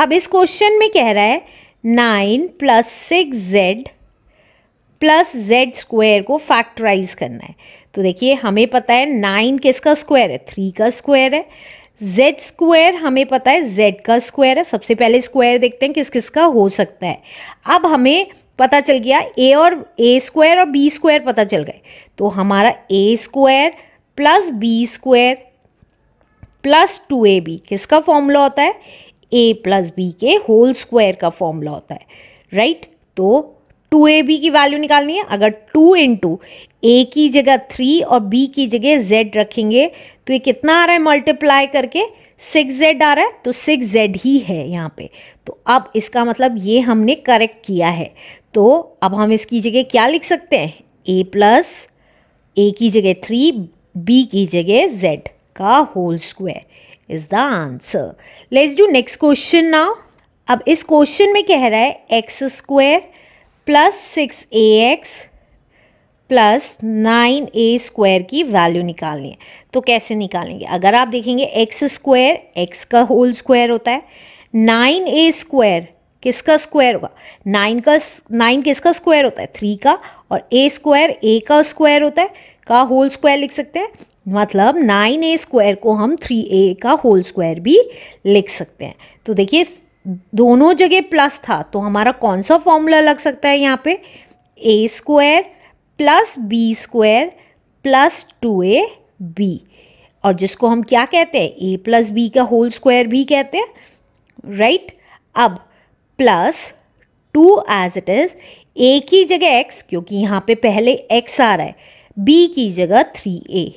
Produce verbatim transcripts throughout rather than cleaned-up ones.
अब इस क्वेश्चन में कह रहा है nine plus six z plus z square को फैक्टराइज करना है। तो देखिए हमें पता है नाइन किसका स्क्वायर है, थ्री का स्क्वायर है। जेड स्क्वायर हमें पता है जेड का स्क्वायर है। सबसे पहले स्क्वायर देखते हैं किस किस का हो सकता है। अब हमें पता चल गया ए और ए स्क्वायर और बी स्क्वायर पता चल गए, तो हमारा a square plus b square plus two a b किसका फॉर्मूला होता है, ए प्लस बी के होल स्क्वायर का फॉर्मूला होता है, राइट। तो टू ए बी की वैल्यू निकालनी है। अगर टू इंटू ए की जगह थ्री और बी की जगह जेड रखेंगे तो ये कितना आ रहा है, मल्टीप्लाई करके सिक्स जेड आ रहा है, तो सिक्स जेड ही है यहाँ पे। तो अब इसका मतलब ये हमने करेक्ट किया है। तो अब हम इसकी जगह क्या लिख सकते हैं, ए प्लस ए की जगह थ्री बी की जगह जेड का whole square is the answer. Let's do next question now. अब इस क्वेश्चन में कह रहा है x square plus six a x plus nine a square की वैल्यू निकालनी है। तो कैसे निकालेंगे, अगर आप देखेंगे एक्स स्क्वायर एक्स का होल स्क्वायर होता है, नाइन ए स्क्वायर किसका स्क्वायर होगा, नाइन का नाइन किसका स्क्वायर होता है, थ्री का, और ए स्क्वायर ए का स्क्वायर होता है, का होल स्क्वायर लिख सकते हैं। मतलब नाइन ए स्क्वायर को हम थ्री ए का होल स्क्वायर भी लिख सकते हैं। तो देखिए दोनों जगह प्लस था, तो हमारा कौन सा फॉर्मूला लग सकता है यहाँ पे, a square plus b square plus two a b, और जिसको हम क्या कहते हैं, ए प्लस बी का होल स्क्वायर भी कहते हैं, राइट। अब plus two as it is, a की जगह एक्स क्योंकि यहाँ पे पहले एक्स आ रहा है, बी की जगह थ्री ए।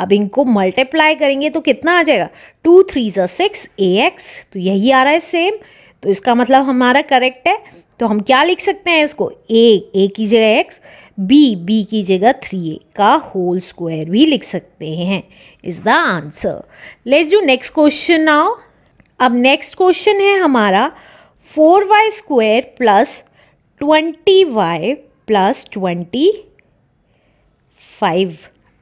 अब इनको मल्टीप्लाई करेंगे तो कितना आ जाएगा, टू थ्री सा सिक्स ए एक्स, तो यही आ रहा है सेम। तो इसका मतलब हमारा करेक्ट है। तो हम क्या लिख सकते हैं इसको, ए ए की जगह एक्स, बी बी की जगह थ्री ए का होल स्क्वायर भी लिख सकते हैं, is the answer. Let's do next question now. अब नेक्स्ट क्वेश्चन है हमारा four y square plus twenty y plus twenty five.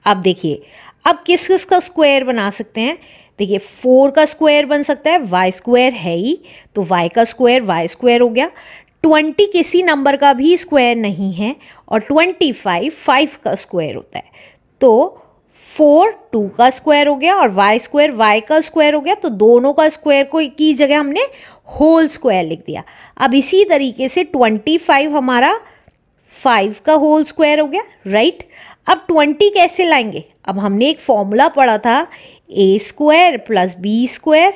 अब देखिए अब किस किस का स्क्वायर बना सकते हैं, देखिए फोर का स्क्वायर बन सकता है, वाई स्क्वायर है ही, तो वाई का स्क्वायर वाई स्क्वायर हो गया। ट्वेंटी किसी नंबर का भी स्क्वायर नहीं है, और ट्वेंटी फाइव फाइव का स्क्वायर होता है, तो फोर टू का स्क्वायर हो गया, और वाई स्क्वायर वाई का स्क्वायर हो गया, तो दोनों का स्क्वायर को की जगह हमने होल स्क्वायर लिख दिया। अब इसी तरीके से ट्वेंटी फाइव हमारा फाइव का होल स्क्वायर हो गया, राइट। अब ट्वेंटी कैसे लाएंगे, अब हमने एक फॉर्मूला पढ़ा था, a square plus b square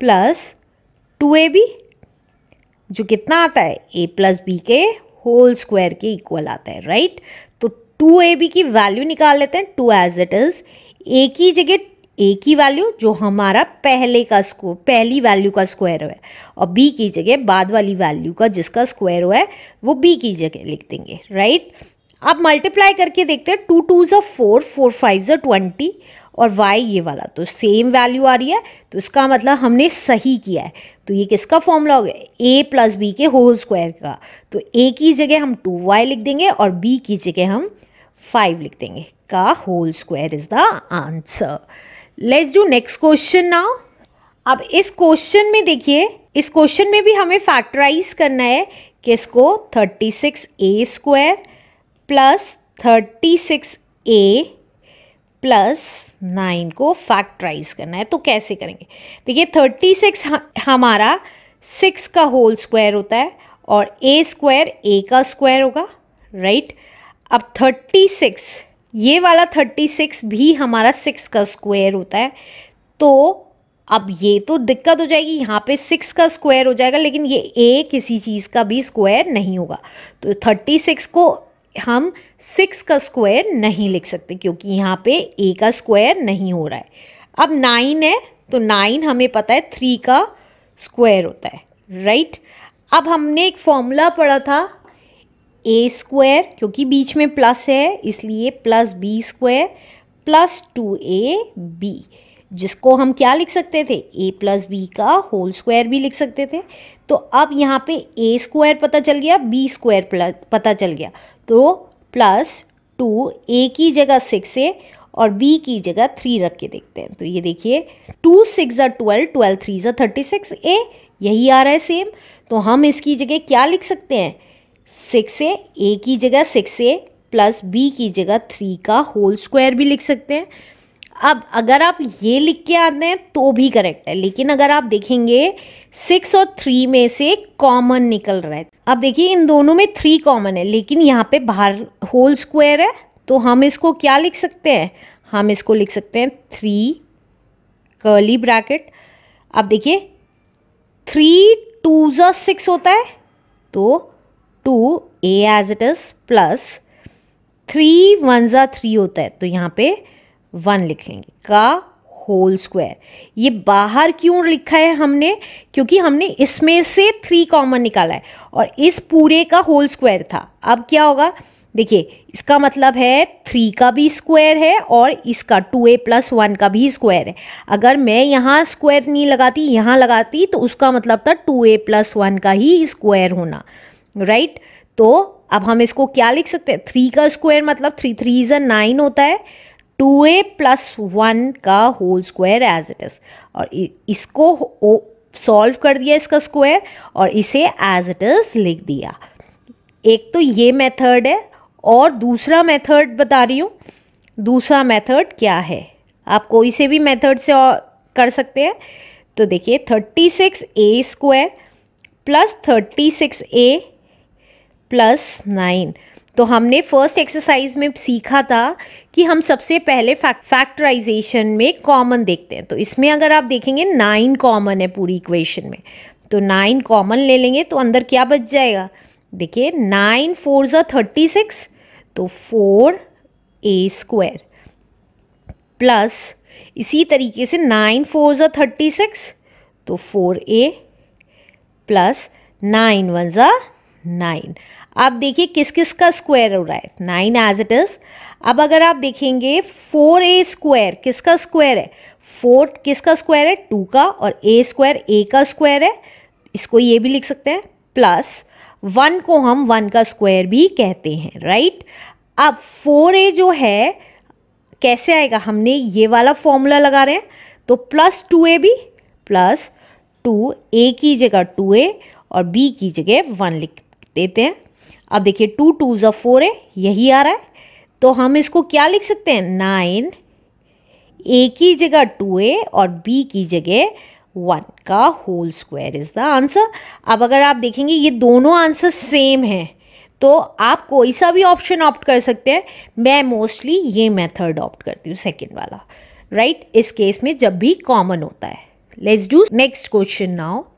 plus two a b, जो कितना आता है, ए प्लस बी के होल स्क्वायर के इक्वल आता है, राइट। तो टू ए बी की वैल्यू निकाल लेते हैं, two as it is, a की जगह ए की वैल्यू जो हमारा पहले का स्क्वायर पहली वैल्यू का स्क्वायर है, और बी की जगह बाद वाली वैल्यू का जिसका स्क्वायर हुआ है वो बी की जगह लिख देंगे, राइट। अब मल्टीप्लाई करके देखते हैं, टू टू ज़ा फोर, फोर फाइव ज़ा ट्वेंटी, और वाई ये वाला, तो सेम वैल्यू आ रही है, तो इसका मतलब हमने सही किया है। तो ये किसका फॉर्मूला हो गया, ए प्लस बी के होल स्क्वायर का, तो ए की जगह हम टू वाई लिख देंगे और बी की जगह हम फाइव लिख देंगे, का whole square is the answer. Let's do next question now. अब इस क्वेश्चन में देखिए, इस क्वेश्चन में भी हमें फैक्टराइज करना है, किसको, thirty six a square plus thirty six a plus nine को फैक्टराइज करना है। तो कैसे करेंगे, देखिए थर्टी सिक्स हमारा सिक्स का होल स्क्वायर होता है, और ए स्क्वायर ए का स्क्वायर होगा, राइट। अब थर्टी सिक्स ये वाला थर्टी सिक्स भी हमारा सिक्स का स्क्वायर होता है, तो अब ये तो दिक्कत हो जाएगी, यहाँ पे सिक्स का स्क्वायर हो जाएगा, लेकिन ये ए किसी चीज़ का भी स्क्वायर नहीं होगा, तो थर्टी सिक्स को हम सिक्स का स्क्वायर नहीं लिख सकते क्योंकि यहाँ पे ए का स्क्वायर नहीं हो रहा है। अब नाइन है, तो नाइन हमें पता है थ्री का स्क्वायर होता है, राइट। अब हमने एक फॉर्मूला पढ़ा था, ए स्क्वायर क्योंकि बीच में प्लस है इसलिए plus b square plus two a b, जिसको हम क्या लिख सकते थे, ए प्लस बी का होल स्क्वायर भी लिख सकते थे। तो अब यहाँ पे ए स्क्वायर पता चल गया, बी स्क्वायर प्लस पता चल गया, तो प्लस टू ए की जगह सिक्स ए और बी की जगह थ्री रख के देखते हैं। तो ये देखिए टू सिक्स ज़ा ट्वेल्व, ट्वेल्व थ्री ज़ा थर्टी सिक्स ए, यही आ रहा है सेम, तो हम इसकी जगह क्या लिख सकते हैं, सिक्स ए, ए की जगह सिक्स ए प्लस बी की जगह थ्री का होल स्क्वायर भी लिख सकते हैं। अब अगर आप ये लिख के आते हैं तो भी करेक्ट है, लेकिन अगर आप देखेंगे सिक्स और थ्री में से कॉमन निकल रहा है। अब देखिए इन दोनों में थ्री कॉमन है, लेकिन यहाँ पे बाहर होल स्क्वायर है, तो हम इसको क्या लिख सकते हैं, हम इसको लिख सकते हैं थ्री कर्ली ब्रैकेट। अब देखिए थ्री टू ज़ा सिक्स होता है, तो two a as it is plus three one ज़ा थ्री होता है, तो यहाँ पे वन लिख लेंगे का होल स्क्वायर। ये बाहर क्यों लिखा है हमने, क्योंकि हमने इसमें से थ्री कॉमन निकाला है और इस पूरे का होल स्क्वायर था। अब क्या होगा, देखिए इसका मतलब है थ्री का भी स्क्वायर है और इसका टू ए प्लस वन का भी स्क्वायर है। अगर मैं यहाँ स्क्वायर नहीं लगाती, यहाँ लगाती, तो उसका मतलब था टू ए प्लस वन का ही स्क्वायर होना, राइट। तो अब हम इसको क्या लिख सकते हैं, थ्री का स्क्वायर मतलब थ्री थ्री ज़ा नाइन होता है, टू ए प्लस वन का whole square as it is, और इसको सॉल्व कर दिया इसका स्क्वायर और इसे एज इट इज़ लिख दिया। एक तो ये मेथड है और दूसरा मेथड बता रही हूँ। दूसरा मेथड क्या है, आप कोई से भी मेथड से कर सकते हैं। तो देखिए thirty six a square plus thirty six a plus nine. तो हमने फर्स्ट एक्सरसाइज में सीखा था कि हम सबसे पहले फैक्टराइजेशन में कॉमन देखते हैं। तो इसमें अगर आप देखेंगे नाइन कॉमन है पूरी इक्वेशन में, तो नाइन कॉमन ले लेंगे तो अंदर क्या बच जाएगा, देखिए नाइन फोर ज़ा थर्टी सिक्स, तो फोर ए स्क्वायर प्लस इसी तरीके से नाइन फोर ज़ा थर्टी सिक्स, तो four a plus nine one ज़ा नाइन। अब देखिए किस किस का स्क्वायर हो रहा है, नाइन एज इट इज़। अब अगर आप देखेंगे फोर ए स्क्वायर किसका स्क्वायर है, फोर किसका स्क्वायर है, टू का, और ए स्क्वायर ए का स्क्वायर है, इसको ये भी लिख सकते हैं, प्लस वन को हम वन का स्क्वायर भी कहते हैं, राइट। अब फोर ए जो है कैसे आएगा, हमने ये वाला फॉर्मूला लगा रहे हैं, तो plus two a b plus two a की जगह टू ए और बी की जगह वन लिख देते हैं। अब देखिए टू टू ज़ा फोर ए, यही आ रहा है, तो हम इसको क्या लिख सकते हैं, नाइन ए की जगह टू ए और बी की जगह वन का whole square is the answer. अब अगर आप देखेंगे ये दोनों आंसर सेम हैं, तो आप कोई सा भी ऑप्शन ऑप्ट कर सकते हैं। मैं मोस्टली ये मेथड ऑप्ट करती हूँ, सेकंड वाला, राइट right? इस केस में जब भी कॉमन होता है। Let's do next question now.